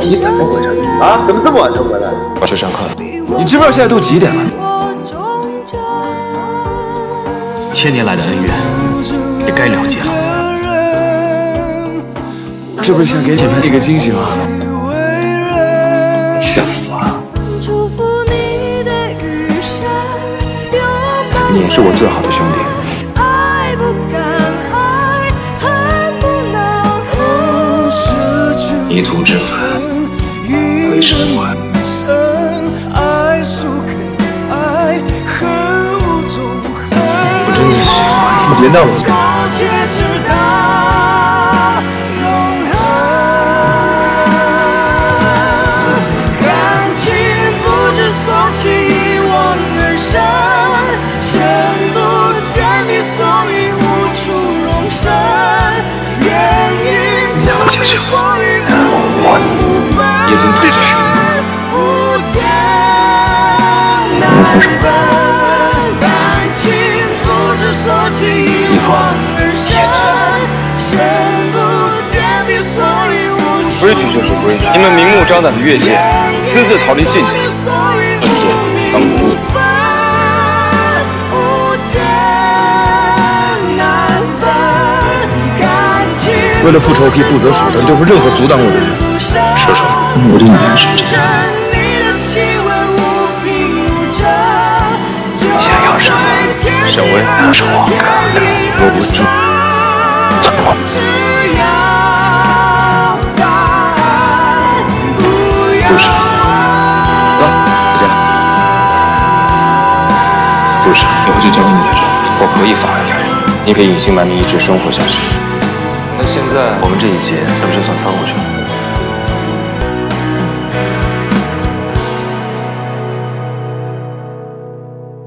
你怎么回事啊？怎么这么晚才回来？我去上课了。你知不知道现在都几点了？千年来的恩怨也该了结了。这不是想给姐妹一个惊喜吗？吓死我了！你是我最好的兄弟。 迷途知返，为时已晚。我真的喜欢你，别闹了。你要相信我。 叶总，闭嘴！我们分手吧。以后，叶总，不允许就是不允许，你们明目张胆的越界，私自逃离禁忌，本座挡不住。为了复仇，可以不择手段对付任何阻挡我的人。 射手，我对你来说是这样。你想要什么？沈巍，那是我的，我不是。走。住手！走，回家。住手！以后就交给你来找。我可以放开他，你可以隐姓埋名一直生活下去。那现在我们这一劫，是不是算翻过去了？